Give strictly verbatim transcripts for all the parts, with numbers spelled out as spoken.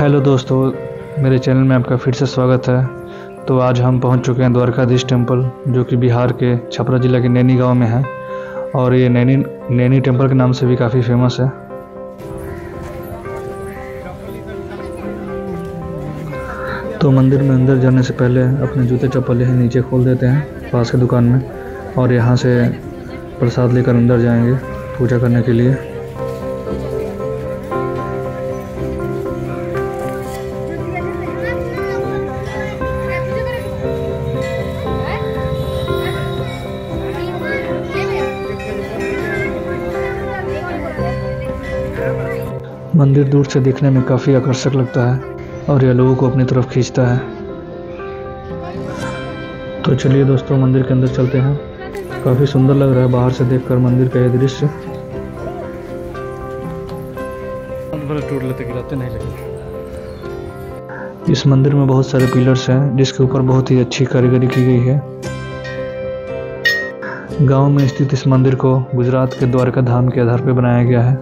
Hello दोस्तों, मेरे channel में आपका फिर से स्वागत है। तो आज हम पहुंच चुके हैं द्वारकाधीश टेम्पल, जो कि बिहार के छपरा जिला के नैनीगांव में है। और ये नैनी नैनी टेम्पल के नाम से भी काफ़ी फेमस है। तो मंदिर में अंदर जाने से पहले अपने जूते चप्पल यहाँ नीचे खोल देते हैं पास के दुकान में, और यहाँ से प्रसाद लेकर अंदर जाएंगे पूजा करने के लिए। मंदिर दूर से देखने में काफ़ी आकर्षक लगता है और यह लोगों को अपनी तरफ खींचता है। तो चलिए दोस्तों, मंदिर के अंदर चलते हैं। काफ़ी सुंदर लग रहा है बाहर से देखकर मंदिर का यह दृश्य। इस मंदिर में बहुत सारे पिलर्स हैं जिसके ऊपर बहुत ही अच्छी कारीगरी की गई है। गांव में स्थित इस मंदिर को गुजरात के द्वारका धाम के आधार पर बनाया गया है।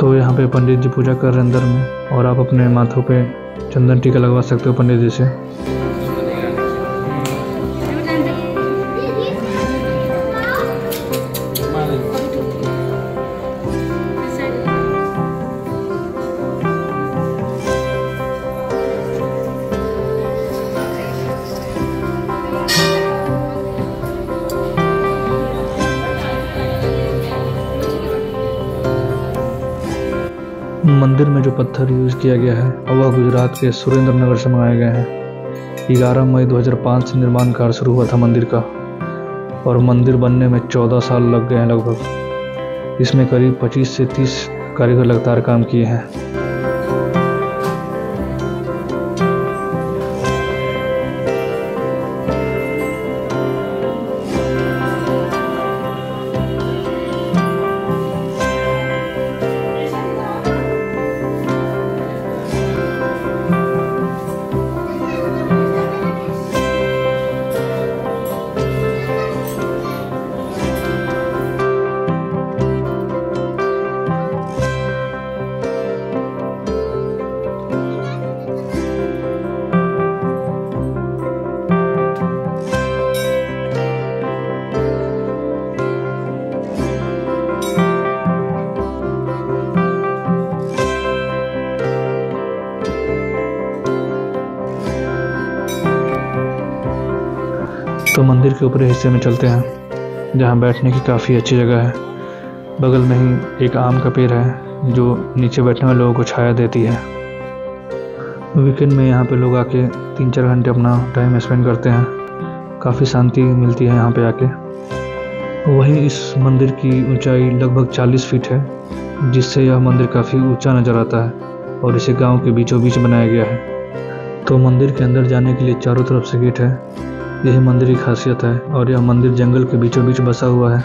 तो यहाँ पे पंडित जी पूजा कर रहे हैं अंदर में, और आप अपने माथों पे चंदन टीका लगवा सकते हो पंडित जी से। मंदिर में जो पत्थर यूज किया गया है वह गुजरात के सुरेंद्रनगर से मंगाए गए हैं। ग्यारह मई दो हज़ार पाँच से निर्माण कार्य शुरू हुआ था मंदिर का, और मंदिर बनने में चौदह साल लग गए हैं लगभग। इसमें करीब पच्चीस से तीस कारीगर लगातार काम किए हैं। तो मंदिर के ऊपरी हिस्से में चलते हैं, जहाँ बैठने की काफ़ी अच्छी जगह है। बगल में ही एक आम का पेड़ है जो नीचे बैठने वाले लोगों को छाया देती है। वीकेंड में यहाँ पे लोग आके तीन चार घंटे अपना टाइम स्पेंड करते हैं। काफ़ी शांति मिलती है यहाँ पे आके। वहीं इस मंदिर की ऊंचाई लगभग चालीस फीट है, जिससे यह मंदिर काफ़ी ऊँचा नज़र आता है, और इसे गाँव के बीचों बीच बनाया गया है। तो मंदिर के अंदर जाने के लिए चारों तरफ से गेट है। यही मंदिर की खासियत है, और यह मंदिर जंगल के बीचों बीच बसा हुआ है।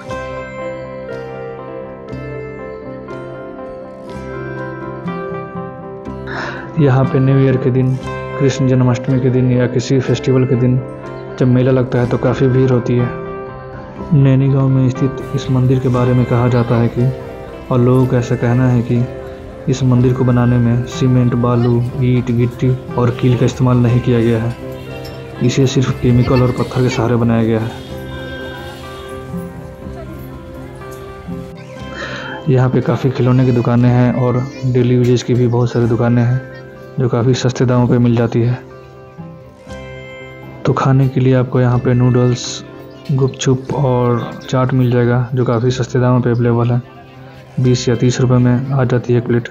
यहाँ पे न्यू ईयर के दिन, कृष्ण जन्माष्टमी के दिन या किसी फेस्टिवल के दिन जब मेला लगता है तो काफ़ी भीड़ होती है। नैनीगांव में स्थित इस मंदिर के बारे में कहा जाता है कि, और लोगों का ऐसा कहना है कि इस मंदिर को बनाने में सीमेंट, बालू, ईंट, गिट्टी और कील का इस्तेमाल नहीं किया गया है। इसे सिर्फ केमिकल और पत्थर के सहारे बनाया गया है। यहाँ पे काफ़ी खिलौने की दुकानें हैं और डेली यूजेज की भी बहुत सारी दुकानें हैं जो काफ़ी सस्ते दामों पे मिल जाती है। तो खाने के लिए आपको यहाँ पे नूडल्स, गुपचुप और चाट मिल जाएगा जो काफ़ी सस्ते दामों पे अवेलेबल है। बीस या तीस रुपये में आ जाती है एक प्लेट।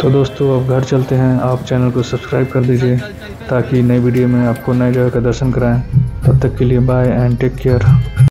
तो दोस्तों, अब घर चलते हैं। आप चैनल को सब्सक्राइब कर दीजिए ताकि नई वीडियो में आपको नई जगह का दर्शन कराएं। तब तक के लिए बाय एंड टेक केयर।